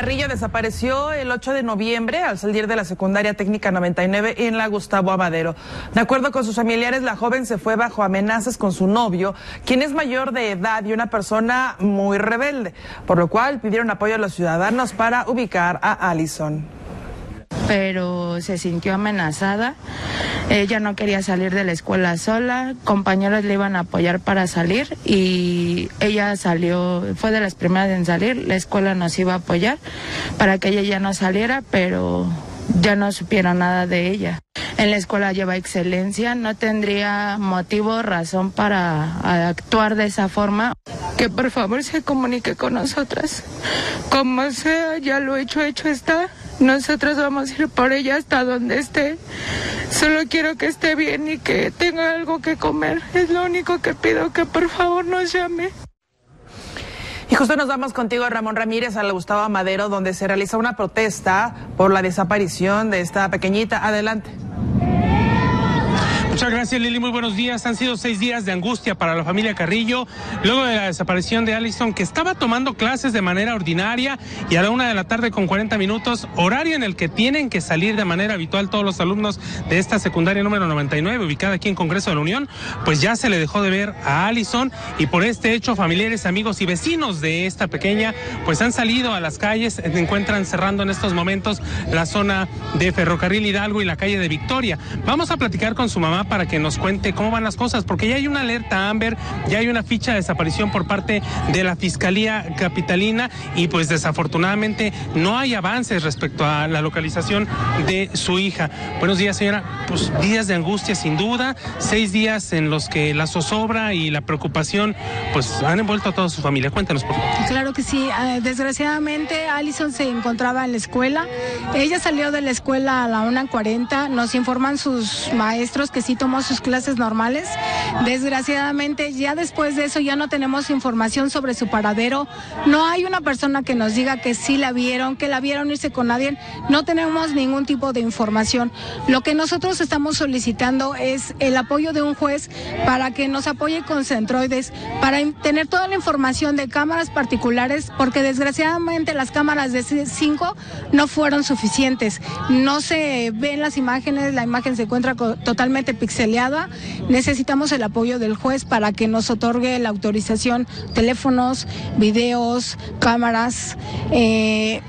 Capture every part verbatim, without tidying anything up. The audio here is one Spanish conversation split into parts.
Carrillo desapareció el ocho de noviembre al salir de la Secundaria Técnica noventa y nueve en la Gustavo A. Madero. De acuerdo con sus familiares, la joven se fue bajo amenazas con su novio, quien es mayor de edad y una persona muy rebelde, por lo cual pidieron apoyo a los ciudadanos para ubicar a Alisson. Pero se sintió amenazada. Ella no quería salir de la escuela sola, compañeros le iban a apoyar para salir y ella salió, fue de las primeras en salir, la escuela nos iba a apoyar para que ella ya no saliera, pero ya no supieron nada de ella. En la escuela lleva excelencia, no tendría motivo o razón para actuar de esa forma. Que por favor se comunique con nosotras, como sea, ya lo hecho, hecho está. Nosotros vamos a ir por ella hasta donde esté. Solo quiero que esté bien y que tenga algo que comer. Es lo único que pido, que por favor nos llame. Y justo nos vamos contigo, Ramón Ramírez, a la Gustavo A. Madero, donde se realiza una protesta por la desaparición de esta pequeñita. Adelante. Muchas gracias, Lili, muy buenos días. Han sido seis días de angustia para la familia Carrillo luego de la desaparición de Alisson, que estaba tomando clases de manera ordinaria, y a la una de la tarde con cuarenta minutos, horario en el que tienen que salir de manera habitual todos los alumnos de esta secundaria número noventa y nueve, ubicada aquí en Congreso de la Unión, pues ya se le dejó de ver a Alisson, y por este hecho familiares, amigos y vecinos de esta pequeña pues han salido a las calles. Se encuentran cerrando en estos momentos la zona de Ferrocarril Hidalgo y la calle de Victoria. Vamos a platicar con su mamá para que nos cuente cómo van las cosas, porque ya hay una alerta Amber, ya hay una ficha de desaparición por parte de la Fiscalía Capitalina y pues desafortunadamente no hay avances respecto a la localización de su hija. Buenos días, señora. Pues días de angustia sin duda, seis días en los que la zozobra y la preocupación pues han envuelto a toda su familia. Cuéntanos, por favor. Claro que sí, eh, desgraciadamente Alisson se encontraba en la escuela, ella salió de la escuela a la una cuarenta, nos informan sus maestros que sí tomó sus clases normales. Desgraciadamente ya después de eso ya no tenemos información sobre su paradero, no hay una persona que nos diga que sí la vieron, que la vieron irse con nadie, no tenemos ningún tipo de información. Lo que nosotros estamos solicitando es el apoyo de un juez para que nos apoye con centroides, para tener toda la información de cámaras particulares, porque desgraciadamente las cámaras de C cinco no fueron suficientes, no se ven las imágenes, la imagen se encuentra totalmente pixelada. Necesitamos el apoyo del juez para que nos otorgue la autorización, teléfonos, videos, cámaras. Eh,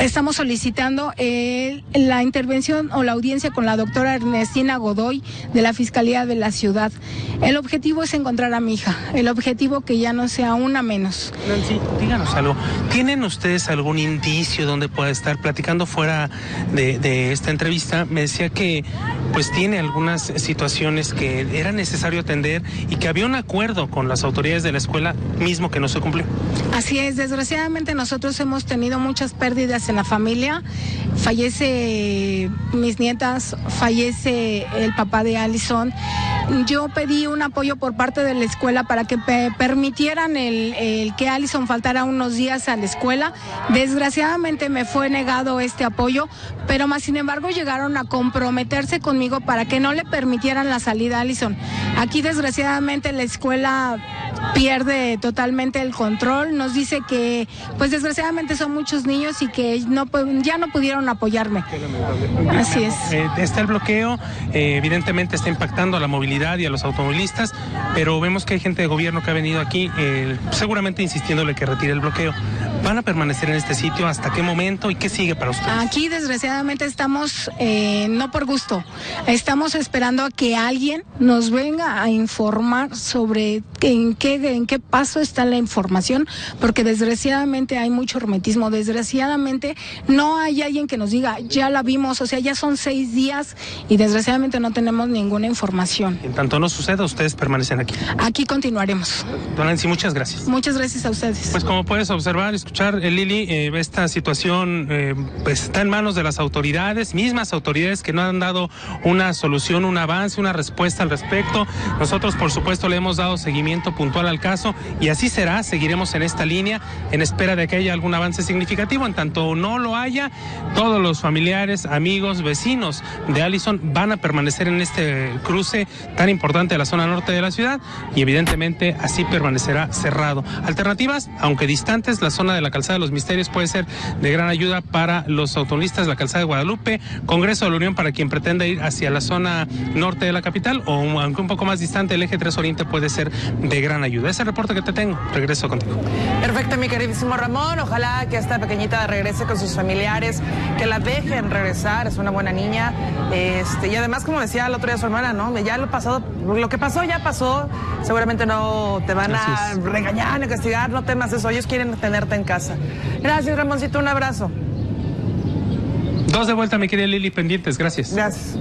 estamos solicitando eh, la intervención o la audiencia con la doctora Ernestina Godoy de la Fiscalía de la Ciudad. El objetivo es encontrar a mi hija, el objetivo que ya no sea una menos. Nancy, díganos algo, ¿tienen ustedes algún indicio donde pueda estar? Platicando fuera de, de esta entrevista, me decía que pues tiene algunas situaciones que era necesario atender y que había un acuerdo con las autoridades de la escuela mismo que no se cumplió. Así es, desgraciadamente nosotros hemos tenido muchas pérdidas en la familia, fallece mis nietas, fallece el papá de Alisson. Yo pedí un apoyo por parte de la escuela para que permitieran el, el que Alisson faltara unos días a la escuela. Desgraciadamente me fue negado este apoyo, pero más sin embargo llegaron a comprometerse conmigo para que no le permitieran la salida a Alisson. Aquí desgraciadamente la escuela pierde totalmente el control, nos dice que pues desgraciadamente son muchos niños y que no, ya no pudieron apoyarme. Así es. Eh, está el bloqueo, eh, evidentemente está impactando a la movilidad y a los automovilistas, pero vemos que hay gente de gobierno que ha venido aquí, eh, seguramente insistiéndole que retire el bloqueo. ¿Van a permanecer en este sitio? ¿Hasta qué momento? ¿Y qué sigue para ustedes? Aquí desgraciadamente estamos, eh, no por gusto, estamos esperando a que alguien nos venga a informar sobre en qué, en qué paso está la información, porque desgraciadamente hay mucho hermetismo, desgraciadamente no hay alguien que nos diga, ya la vimos, o sea, ya son seis días y desgraciadamente no tenemos ninguna información. En tanto no suceda, ustedes permanecen aquí. Aquí continuaremos. Don Nancy, muchas gracias. Muchas gracias a ustedes. Pues como puedes observar, escuchar, eh, Lili, eh, esta situación eh, pues está en manos de las autoridades, mismas autoridades que no han dado una solución, un avance, una respuesta al respecto. Nosotros, por supuesto, le hemos dado seguimiento seguimiento puntual al caso y así será, seguiremos en esta línea en espera de que haya algún avance significativo. En tanto no lo haya, todos los familiares, amigos, vecinos de Alisson van a permanecer en este cruce tan importante de la zona norte de la ciudad y evidentemente así permanecerá cerrado. Alternativas, aunque distantes, la zona de la Calzada de los Misterios puede ser de gran ayuda para los automovilistas, la Calzada de Guadalupe, Congreso de la Unión para quien pretenda ir hacia la zona norte de la capital, o aunque un poco más distante, el eje tres Oriente puede ser de gran ayuda. Ese reporte que te tengo, regreso contigo. Perfecto, mi queridísimo Ramón, ojalá que esta pequeñita regrese con sus familiares, que la dejen regresar, es una buena niña, este, y además, como decía el otro día su hermana, ¿no? Ya lo pasado, lo que pasó ya pasó, seguramente no te van a regañar ni castigar, no temas eso, ellos quieren tenerte en casa. Gracias, Ramoncito, un abrazo. Dos de vuelta, mi querida Lili, pendientes, gracias. Gracias.